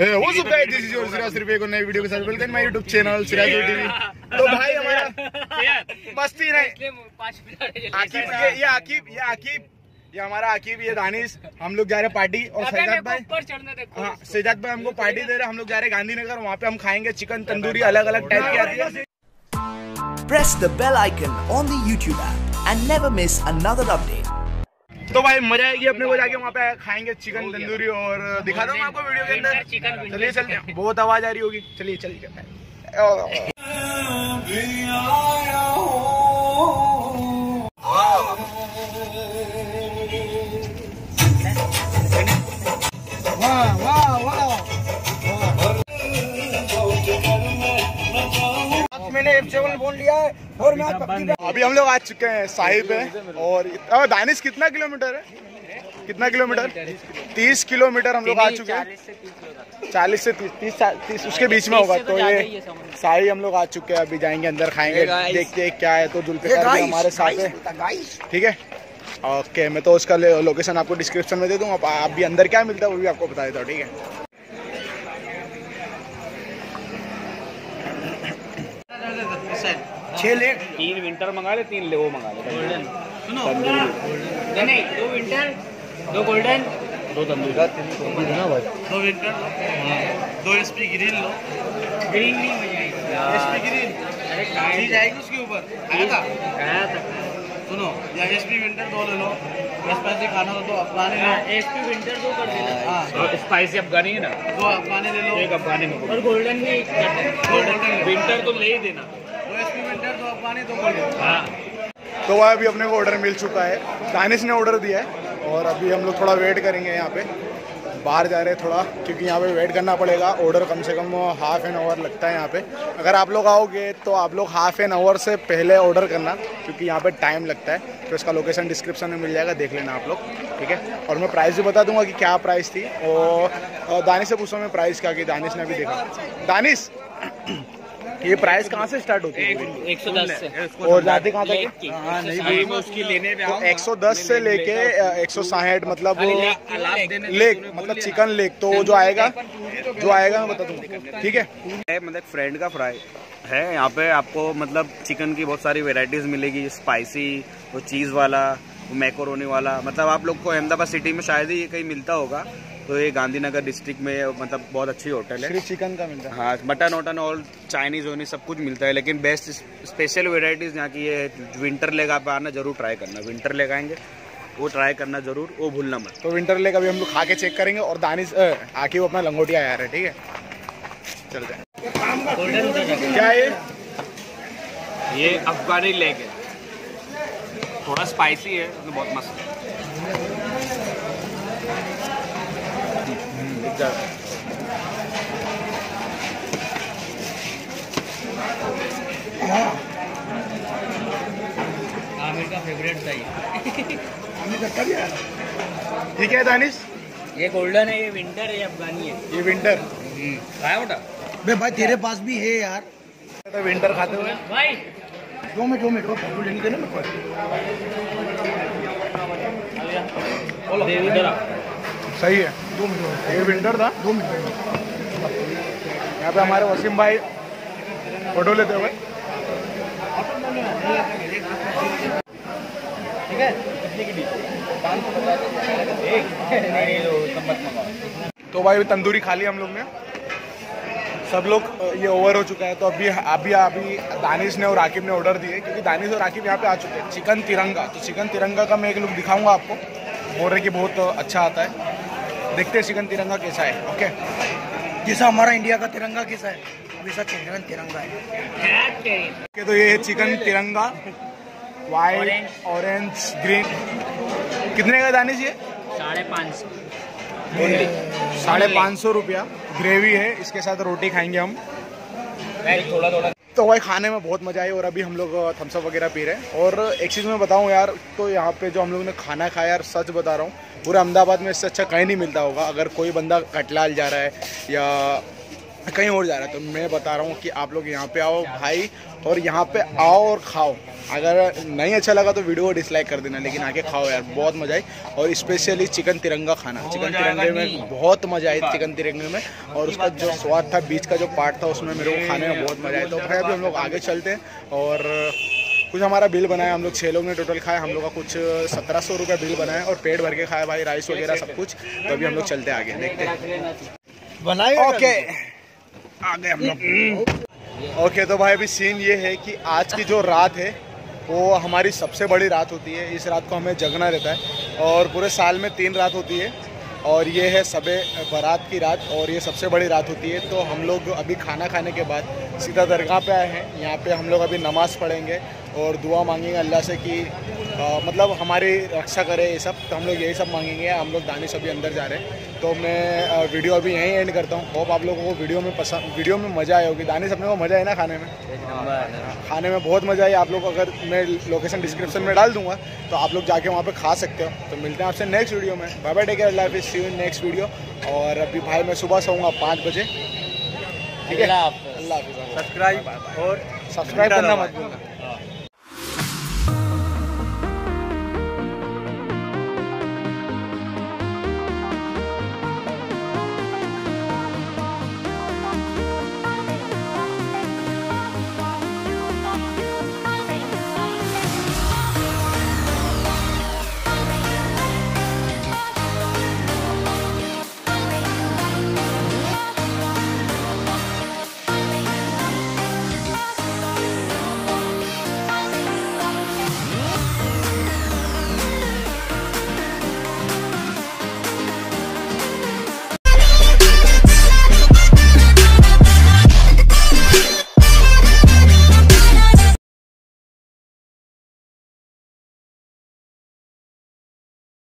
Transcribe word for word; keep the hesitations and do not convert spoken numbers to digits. What's up guys, this is your Sirazoey T V को नई video के साथ welcome my YouTube channel Sirazoey T V। तो भाई हमारा मस्ती नहीं, आकिम ये आकिम ये आकिम ये हमारा आकिम ये दानिश, हम लोग जा रहे पार्टी और सजाद भाई सजाद भाई हमको पार्टी दे रहे हैं। हम लोग जा रहे गांधीनगर, वहाँ पे हम खाएंगे चिकन तंदूरी, अलग अलग टाइप की आती है। Press the bell icon on the YouTube app and never miss another update। तो भाई मजा आएगी अपने को, जाके वहाँ पे खाएंगे चिकन तंदूरी और दिखा दूंगा आपको वीडियो के अंदर। चलिए चलते हैं, बहुत आवाज आ रही होगी। चलिए चलिए मैंने बोल लिया है और मैं अभी हम लोग आ चुके हैं साहिब है। और दानिश कितना किलोमीटर है, कितना किलोमीटर? तीस किलोमीटर हम लोग आ चुके हैं, चालीस से तीस तीस उसके बीच में होगा। तो ये साहिब हम लोग आ चुके हैं, अभी जाएंगे अंदर, खाएंगे, देखते हैं क्या है। तो जुल्फिकार भी हमारे साथ है, ठीक है। ओके, मैं तो उसका लोकेशन आपको डिस्क्रिप्शन में दे दूँ, आप भी अंदर क्या मिलता है वो भी आपको बता देता हूँ, ठीक है। छह लेट तीन विंटर मंगा ले, तीन ले वो मंगा ले, गोल्डन सुनो नहीं नहीं दो विंटर दो गोल्डन दो तंदूरी दो विंटर दो एसपी ग्रिल लो। ग्रिल नहीं मजा आएगा, एसपी ग्रिल चीज आएगी उसके ऊपर आया था आया था सुनो। या एसपी विंटर दो ले लो, स्पाइसी खाना हो तो अफगानी लो, एसपी विंटर दो कर देना। हाँ स्पाइसी अफगानी है ना, दो अफगानी ले लो, एक अफगानी में और गोल्डन भी गोल्डन विंटर तो ले ही देना। तो वह अभी अपने को ऑर्डर मिल चुका है, दानिश ने ऑर्डर दिया है और अभी हम लोग थोड़ा वेट करेंगे। यहाँ पे बाहर जा रहे हैं थोड़ा, क्योंकि यहाँ पे वेट करना पड़ेगा। ऑर्डर कम से कम हाफ एन आवर लगता है यहाँ पे। अगर आप लोग आओगे तो आप लोग हाफ एन आवर से पहले ऑर्डर करना, क्योंकि यहाँ पे टाइम लगता है। तो इसका लोकेशन डिस्क्रिप्शन में मिल जाएगा, देख लेना आप लोग, ठीक है। और मैं प्राइस भी बता दूंगा कि क्या प्राइस थी, और दानिश से पूछूँ मैं प्राइस क्या, कि दानिश ने अभी देखा। दानिश ये प्राइस कहाँ से स्टार्ट होती है? एक सौ दस से और जाते कहाँ तक? नहीं उसकी लेने तो एक सौ दस से लेके एक सौ साठ, मतलब लेग, मतलब चिकन लेग। तो जो आएगा जो आएगा मैं बता दूँगा, ठीक है। मतलब फ्रेंड का फ्राई है यहाँ पे, आपको मतलब चिकन की बहुत सारी वेराइटीज मिलेगी, स्पाइसी, वो चीज़ वाला, मैकोरोनी वाला। मतलब आप लोग को अहमदाबाद सिटी में शायद ही ये कहीं मिलता होगा, तो ये गांधीनगर डिस्ट्रिक्ट में मतलब बहुत अच्छी होटल है। चिकन का मिलता है, हाँ, मटन वटन और चाइनीज वोनी सब कुछ मिलता है, लेकिन बेस्ट स्पेशल वेराइटीज़ यहाँ की ये विंटर लेग। आप आना जरूर, ट्राई करना, विंटर लेग आएंगे वो ट्राई करना जरूर, वो भूलना मत। तो विंटर लेग अभी हम लोग खा के चेक करेंगे और दानिश आके वो अपना लंगोटिया आ रहा है, ठीक है। चलते हैं। क्या ये ये अफगानी लेग है, थोड़ा स्पाइसी है, तो बहुत मस्त है। आमिर का फेवरेट था ये। ये क्या है दानिश? ये गोल्डन है, ये विंटर है, अफगानी है। ये विंटर खाया बेटा? बे भाई तेरे पास भी है यार। तो विंटर खाते हुए भाई दो मिनट दो मिनट देने में सही है। दो मिनट ये विंटर था, दो मिनट यहाँ पे हमारे वसीम भाई फोटो लेते हुए, ठीक है। तो भाई तंदूरी खा ली हम लोग ने, सब लोग। ये ओवर हो चुका है, तो अभी अभी अभी दानिश ने और आकिब ने ऑर्डर दिए, क्योंकि दानिश और आकिब यहाँ पे आ चुके हैं। चिकन तिरंगा, तो चिकन तिरंगा का मैं एक लुक दिखाऊंगा आपको, बोल रहे कि बहुत अच्छा आता है। देखते हैं चिकन तिरंगा कैसा है। ओके, जैसा हमारा इंडिया का तिरंगा कैसा है वैसा चिकन तिरंगा है। ओके, तो ये है चिकन तिरंगा, वाइट, ऑरेंज, ग्रीन। कितने का दानिश ये? साढ़े पाँच सौ साढ़े पाँच सौ रुपया। ग्रेवी है, इसके साथ रोटी खाएंगे हम, थोड़ा थोड़ा। तो वही खाने में बहुत मज़ा आई, और अभी हम लोग थम्सअप वगैरह पी रहे हैं। और एक चीज़ मैं बताऊँ यार, तो यहाँ पे जो हम लोग ने खाना खाया यार, सच बता रहा हूँ, पूरा अहमदाबाद में इससे अच्छा कहीं नहीं मिलता होगा। अगर कोई बंदा कटलाल जा रहा है या कहीं और जा रहा है, तो मैं बता रहा हूँ कि आप लोग यहाँ पे आओ भाई, और यहाँ पे आओ और खाओ। अगर नहीं अच्छा लगा तो वीडियो को डिसलाइक कर देना, लेकिन आके खाओ यार, बहुत मज़ा आई। और स्पेशली चिकन तिरंगा खाना, चिकन तिरंगे में बहुत मज़ा आई, चिकन तिरंगे में, और उसका जो स्वाद था, बीच का जो पार्ट था, उसमें मेरे को खाने में बहुत मज़ा आया। तो भाई अभी हम लोग आगे चलते हैं, और कुछ हमारा बिल बनाया, हम लोग छः लोग ने टोटल खाया, हम लोग का कुछ सत्रह सौ रुपये बिल बनाया, और पेट भर के खाया भाई, राइस वगैरह सब कुछ। तो अभी हम लोग चलते आगे, देखते हैं। ओके आ गए हम लोग। ओके तो भाई अभी सीन ये है कि आज की जो रात है वो हमारी सबसे बड़ी रात होती है। इस रात को हमें जगना रहता है, और पूरे साल में तीन रात होती है, और ये है शब बारात की रात, और ये सबसे बड़ी रात होती है। तो हम लोग अभी खाना खाने के बाद सीधा दरगाह पे आए हैं। यहाँ पे हम लोग अभी नमाज़ पढ़ेंगे और दुआ मांगेंगे अल्लाह से कि आ, मतलब हमारी रक्षा करे, ये सब। तो हम लोग यही सब मांगेंगे। हम लोग दानिश अभी अंदर जा रहे हैं, तो मैं वीडियो अभी यहीं एंड करता हूँ। होप आप लोगों को वीडियो में पसंद वीडियो में मज़ा आया होगी। दानिश अपने को मज़ा आया ना खाने में? खाने में बहुत मज़ा आई। आप लोग, अगर मैं लोकेशन डिस्क्रिप्शन में डाल दूँगा, तो आप लोग जाके वहाँ पर खा सकते हो। तो मिलते हैं आपसे नेक्स्ट वीडियो में। बाय बाय, टेक केयर, अल्लाह हाफिज़, see you in next video. और अभी भाई मैं सुबह सोऊंगा पाँच बजे, ठीक है? अल्लाह हाफिज़। सब्सक्राइब और सब्सक्राइब करना मत भूलना।